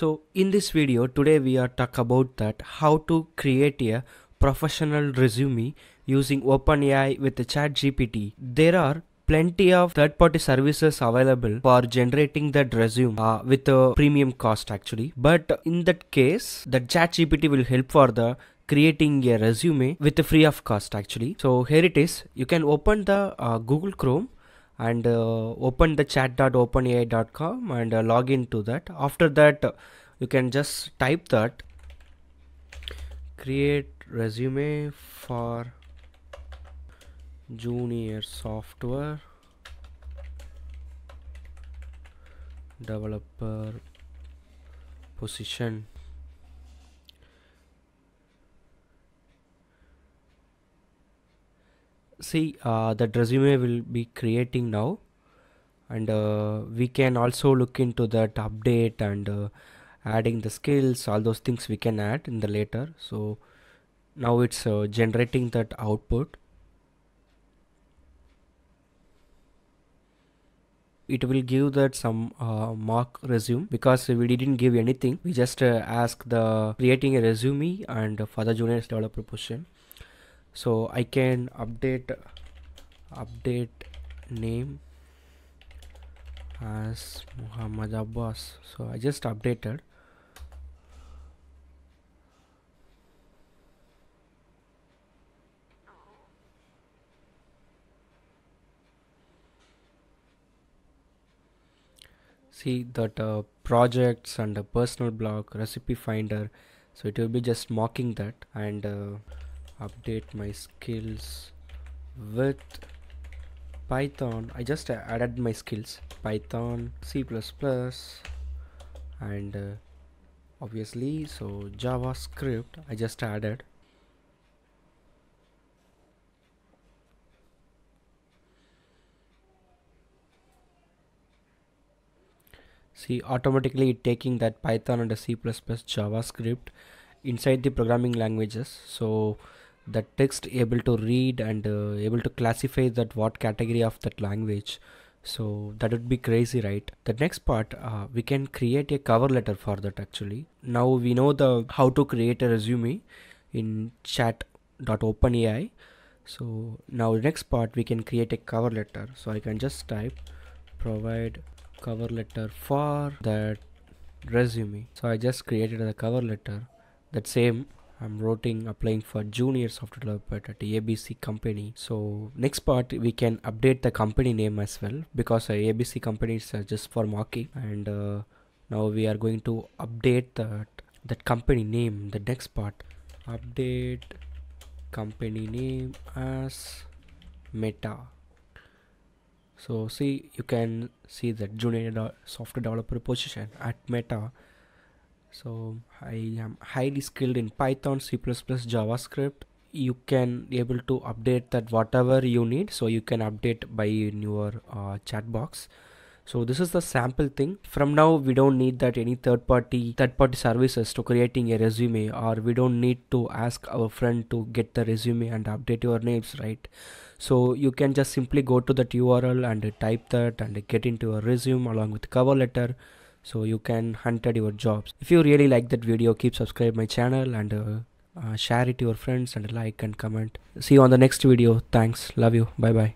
So in this video today we are talking about that how to create a professional resume using OpenAI with ChatGPT. There are plenty of third-party services available for generating that resume with a premium cost actually. But in that case, the ChatGPT will help for the creating a resume with a free of cost actually. So here it is. You can open the Google Chrome and open the chat.openai.com and log into that. After that, you can just type that create resume for junior software developer position. See, that resume will be creating now, and we can also look into that update and adding the skills, all those things we can add in the later. So now it's generating that output. It will give that some mock resume because we didn't give anything. We just ask the creating a resume and for the junior developer position. So I can update name as Muhammad Abbas. So I just updated. See that projects and a personal blog, recipe finder. So it will be just mocking that and update my skills with Python. I just added my skills, Python, C++, and obviously so JavaScript I just added. See, automatically taking that Python and a C++, JavaScript inside the programming languages. So the text able to read and able to classify that what category of that language. So that would be crazy, right? The next part, we can create a cover letter for that actually. Now we know the how to create a resume in chat.openai. So now the next part, we can create a cover letter. So I can just type provide cover letter for that resume. So I just created a cover letter. That same I'm writing applying for junior software developer at ABC company. So next part, we can update the company name as well because ABC company is just for mocking, and now we are going to update that company name. The next part, update company name as Meta. So see, you can see that junior software developer position at Meta. So I am highly skilled in Python, C++, JavaScript. You can able to update that whatever you need. So you can update by in your chat box. So this is the sample thing. From now we don't need that any third-party services to creating a resume, or we don't need to ask our friend to get the resume and update your names, right? So you can just simply go to that URL and type that and get into a resume along with cover letter. So you can hunt at your jobs. If you really like that video, keep subscribe my channel and share it to your friends and like and comment. See you on the next video. Thanks. Love you. Bye bye.